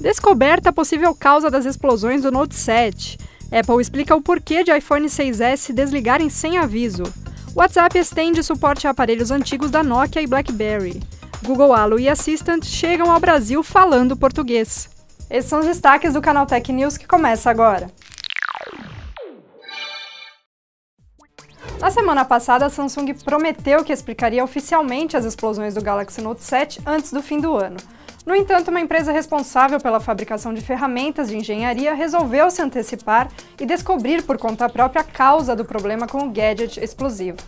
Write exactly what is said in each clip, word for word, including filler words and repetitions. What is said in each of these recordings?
Descoberta a possível causa das explosões do Note sete. Apple explica o porquê de iPhone seis S se desligarem sem aviso. WhatsApp estende suporte a aparelhos antigos da Nokia e BlackBerry. Google Allo e Assistant chegam ao Brasil falando português. Esses são os destaques do Canaltech News, que começa agora. Na semana passada, a Samsung prometeu que explicaria oficialmente as explosões do Galaxy Note sete antes do fim do ano. No entanto, uma empresa responsável pela fabricação de ferramentas de engenharia resolveu se antecipar e descobrir por conta própria a causa do problema com o gadget explosivo.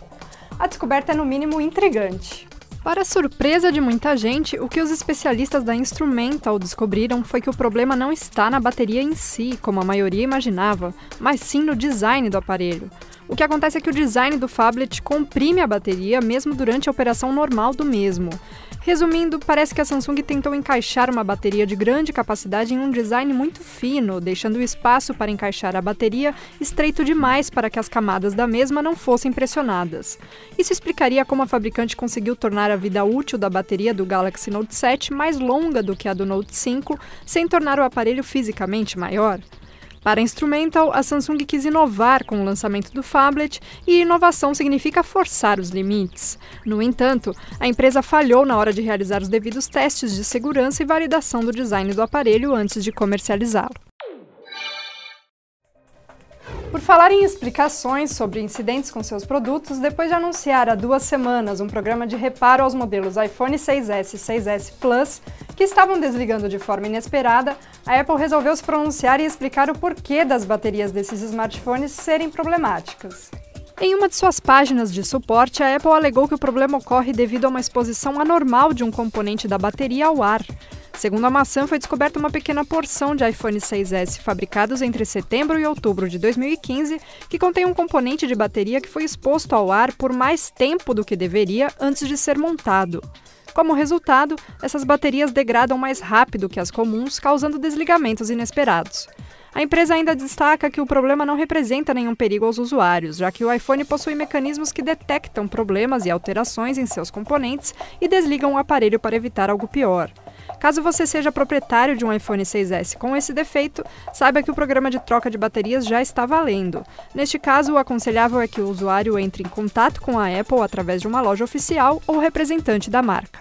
A descoberta é, no mínimo, intrigante. Para a surpresa de muita gente, o que os especialistas da Instrumental descobriram foi que o problema não está na bateria em si, como a maioria imaginava, mas sim no design do aparelho. O que acontece é que o design do phablet comprime a bateria mesmo durante a operação normal do mesmo. Resumindo, parece que a Samsung tentou encaixar uma bateria de grande capacidade em um design muito fino, deixando o espaço para encaixar a bateria estreito demais para que as camadas da mesma não fossem pressionadas. Isso explicaria como a fabricante conseguiu tornar a vida útil da bateria do Galaxy Note sete mais longa do que a do Note cinco, sem tornar o aparelho fisicamente maior. Para a Instrumental, a Samsung quis inovar com o lançamento do phablet, e inovação significa forçar os limites. No entanto, a empresa falhou na hora de realizar os devidos testes de segurança e validação do design do aparelho antes de comercializá-lo. Por falar em explicações sobre incidentes com seus produtos, depois de anunciar há duas semanas um programa de reparo aos modelos iPhone seis S e seis S Plus, que estavam desligando de forma inesperada, a Apple resolveu se pronunciar e explicar o porquê das baterias desses smartphones serem problemáticas. Em uma de suas páginas de suporte, a Apple alegou que o problema ocorre devido a uma exposição anormal de um componente da bateria ao ar. Segundo a maçã, foi descoberta uma pequena porção de iPhone seis S fabricados entre setembro e outubro de dois mil e quinze, que contém um componente de bateria que foi exposto ao ar por mais tempo do que deveria antes de ser montado. Como resultado, essas baterias degradam mais rápido que as comuns, causando desligamentos inesperados. A empresa ainda destaca que o problema não representa nenhum perigo aos usuários, já que o iPhone possui mecanismos que detectam problemas e alterações em seus componentes e desligam o aparelho para evitar algo pior. Caso você seja proprietário de um iPhone seis S com esse defeito, saiba que o programa de troca de baterias já está valendo. Neste caso, o aconselhável é que o usuário entre em contato com a Apple através de uma loja oficial ou representante da marca.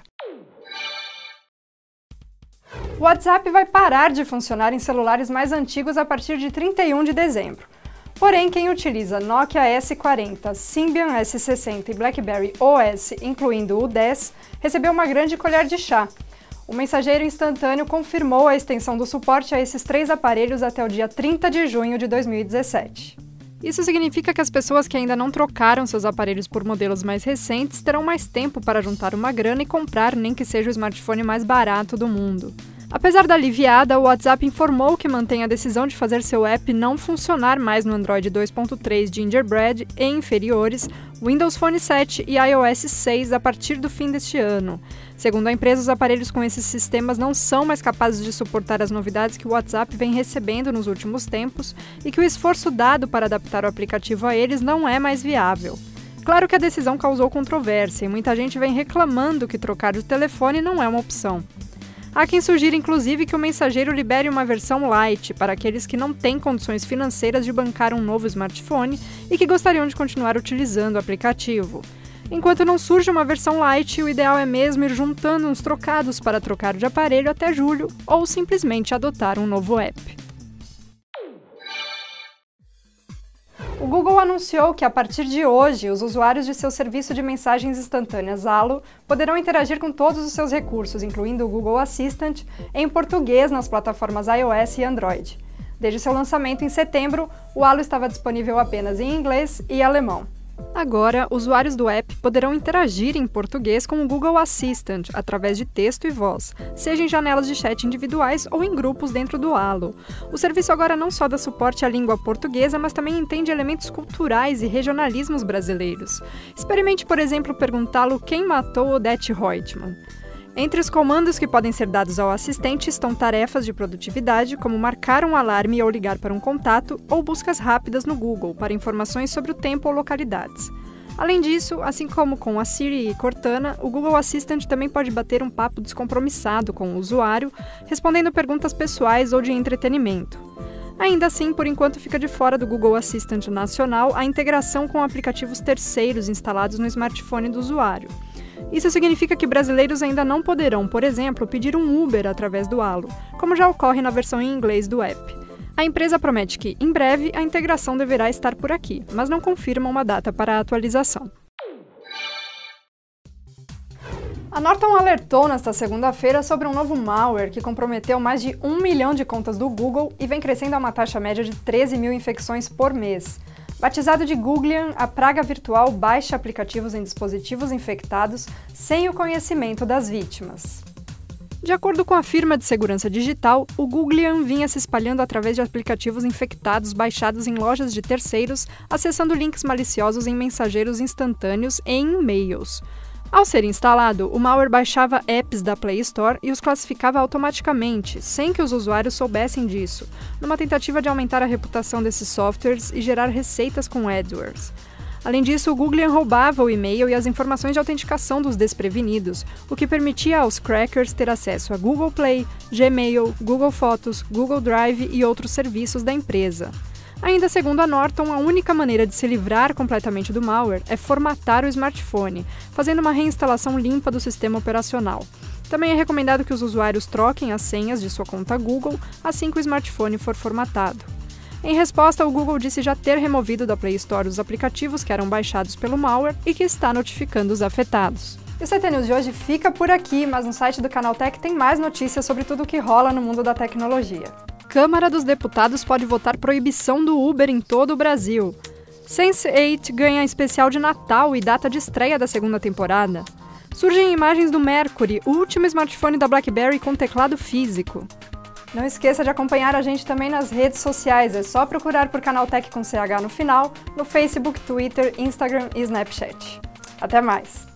O WhatsApp vai parar de funcionar em celulares mais antigos a partir de trinta e um de dezembro. Porém, quem utiliza Nokia S quarenta, Symbian S sessenta e BlackBerry O S, incluindo o dez, recebeu uma grande colher de chá. O mensageiro instantâneo confirmou a extensão do suporte a esses três aparelhos até o dia trinta de junho de dois mil e dezessete. Isso significa que as pessoas que ainda não trocaram seus aparelhos por modelos mais recentes terão mais tempo para juntar uma grana e comprar nem que seja o smartphone mais barato do mundo. Apesar da aliviada, o WhatsApp informou que mantém a decisão de fazer seu app não funcionar mais no Android dois ponto três Gingerbread e inferiores, Windows Phone sete e iOS seis a partir do fim deste ano. Segundo a empresa, os aparelhos com esses sistemas não são mais capazes de suportar as novidades que o WhatsApp vem recebendo nos últimos tempos e que o esforço dado para adaptar o aplicativo a eles não é mais viável. Claro que a decisão causou controvérsia e muita gente vem reclamando que trocar de telefone não é uma opção. Há quem sugira, inclusive, que o mensageiro libere uma versão light para aqueles que não têm condições financeiras de bancar um novo smartphone e que gostariam de continuar utilizando o aplicativo. Enquanto não surge uma versão light, o ideal é mesmo ir juntando uns trocados para trocar de aparelho até julho ou simplesmente adotar um novo app. O Google anunciou que, a partir de hoje, os usuários de seu serviço de mensagens instantâneas Allo poderão interagir com todos os seus recursos, incluindo o Google Assistant, em português nas plataformas iOS e Android. Desde seu lançamento em setembro, o Allo estava disponível apenas em inglês e alemão. Agora, usuários do app poderão interagir em português com o Google Assistant através de texto e voz, seja em janelas de chat individuais ou em grupos dentro do Allo. O serviço agora não só dá suporte à língua portuguesa, mas também entende elementos culturais e regionalismos brasileiros. Experimente, por exemplo, perguntá-lo quem matou Odete Reutemann. Entre os comandos que podem ser dados ao assistente estão tarefas de produtividade, como marcar um alarme ou ligar para um contato, ou buscas rápidas no Google para informações sobre o tempo ou localidades. Além disso, assim como com a Siri e Cortana, o Google Assistant também pode bater um papo descompromissado com o usuário, respondendo perguntas pessoais ou de entretenimento. Ainda assim, por enquanto fica de fora do Google Assistant nacional a integração com aplicativos terceiros instalados no smartphone do usuário. Isso significa que brasileiros ainda não poderão, por exemplo, pedir um Uber através do Halo, como já ocorre na versão em inglês do app. A empresa promete que, em breve, a integração deverá estar por aqui, mas não confirma uma data para a atualização. A Norton alertou nesta segunda-feira sobre um novo malware que comprometeu mais de um milhão de contas do Google e vem crescendo a uma taxa média de treze mil infecções por mês. Batizado de Gooligan, a praga virtual baixa aplicativos em dispositivos infectados sem o conhecimento das vítimas. De acordo com a firma de segurança digital, o Gooligan vinha se espalhando através de aplicativos infectados baixados em lojas de terceiros, acessando links maliciosos em mensageiros instantâneos e em e-mails. Ao ser instalado, o malware baixava apps da Play Store e os classificava automaticamente, sem que os usuários soubessem disso, numa tentativa de aumentar a reputação desses softwares e gerar receitas com AdWords. Além disso, o Gooligan roubava o e-mail e as informações de autenticação dos desprevenidos, o que permitia aos crackers ter acesso a Google Play, Gmail, Google Fotos, Google Drive e outros serviços da empresa. Ainda segundo a Norton, a única maneira de se livrar completamente do malware é formatar o smartphone, fazendo uma reinstalação limpa do sistema operacional. Também é recomendado que os usuários troquem as senhas de sua conta Google assim que o smartphone for formatado. Em resposta, o Google disse já ter removido da Play Store os aplicativos que eram baixados pelo malware e que está notificando os afetados. E o C T News de hoje fica por aqui, mas no site do Canaltech tem mais notícias sobre tudo o que rola no mundo da tecnologia. Câmara dos Deputados pode votar proibição do Uber em todo o Brasil. Sense eight ganha especial de Natal e data de estreia da segunda temporada. Surgem imagens do Mercury, o último smartphone da BlackBerry com teclado físico. Não esqueça de acompanhar a gente também nas redes sociais, é só procurar por Canaltech com C H no final, no Facebook, Twitter, Instagram e Snapchat. Até mais!